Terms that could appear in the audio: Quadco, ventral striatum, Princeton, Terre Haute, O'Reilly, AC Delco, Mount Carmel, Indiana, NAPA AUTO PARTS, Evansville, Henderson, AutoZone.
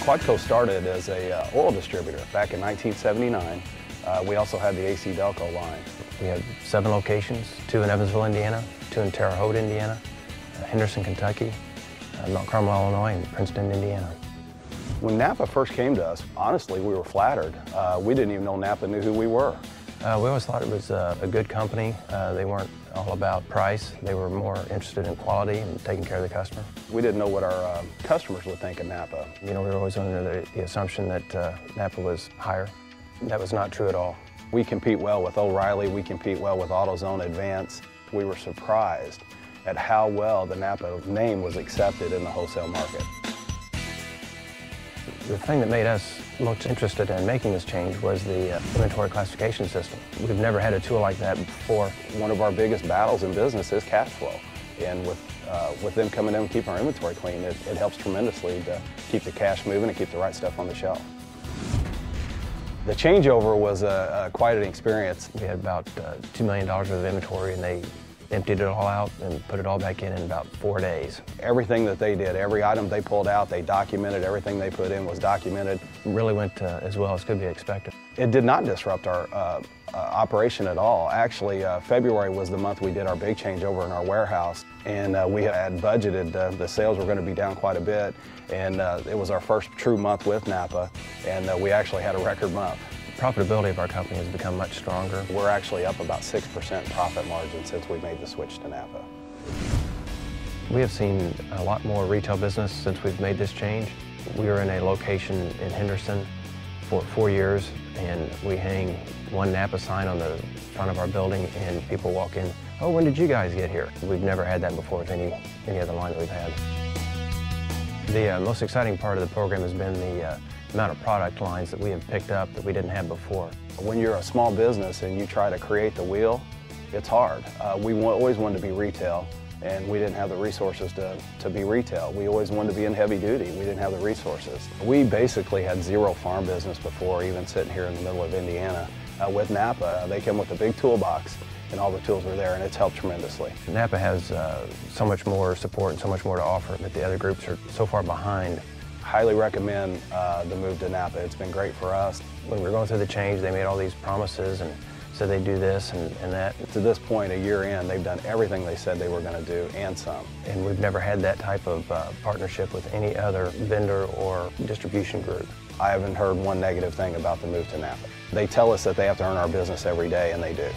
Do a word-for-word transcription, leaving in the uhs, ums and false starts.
Quadco started as an uh, oil distributor back in nineteen seventy-nine. Uh, we also had the A C Delco line. We had seven locations, two in Evansville, Indiana, two in Terre Haute, Indiana, uh, Henderson, Kentucky, uh, Mount Carmel, Illinois, and Princeton, Indiana. When NAPA first came to us, honestly, we were flattered. Uh, we didn't even know NAPA knew who we were. Uh, we always thought it was uh, a good company. Uh, they weren't all about price. They were more interested in quality and taking care of the customer. We didn't know what our uh, customers would think of NAPA. You know, we were always under the, the assumption that uh, NAPA was higher. That was not true at all. We compete well with O'Reilly. We compete well with AutoZone Advance. We were surprised at how well the NAPA name was accepted in the wholesale market. The thing that made us most interested in making this change was the uh, inventory classification system. We've never had a tool like that before. One of our biggest battles in business is cash flow. And with, uh, with them coming in and keeping our inventory clean, it, it helps tremendously to keep the cash moving and keep the right stuff on the shelf. The changeover was uh, uh, quite an experience. We had about uh, two million dollars worth of inventory, and they emptied it all out and put it all back in in about four days. Everything that they did, every item they pulled out, they documented. Everything they put in was documented. It really went uh, as well as could be expected. It did not disrupt our uh, uh, operation at all. Actually, uh, February was the month we did our big changeover in our warehouse, and uh, we had budgeted uh, the sales were going to be down quite a bit, and uh, it was our first true month with NAPA, and uh, we actually had a record month. Profitability of our company has become much stronger. We're actually up about six percent profit margin since we made the switch to NAPA. We have seen a lot more retail business since we've made this change. We were in a location in Henderson for four years, and we hang one NAPA sign on the front of our building, and people walk in, "Oh, when did you guys get here?" We've never had that before with any, any other line that we've had. The uh, most exciting part of the program has been the uh, amount of product lines that we have picked up that we didn't have before. When you're a small business and you try to create the wheel, it's hard. Uh, we always wanted to be retail, and we didn't have the resources to, to be retail. We always wanted to be in heavy duty. We didn't have the resources. We basically had zero farm business before, even sitting here in the middle of Indiana. Uh, with NAPA, they came with a big toolbox, and all the tools were there, and it's helped tremendously. NAPA has uh, so much more support and so much more to offer that the other groups are so far behind. Highly recommend uh, the move to NAPA. It's been great for us. When we were going through the change, they made all these promises and said they'd do this and, and that. To this point, a year in, they've done everything they said they were going to do and some. And we've never had that type of uh, partnership with any other vendor or distribution group. I haven't heard one negative thing about the move to NAPA. They tell us that they have to earn our business every day, and they do.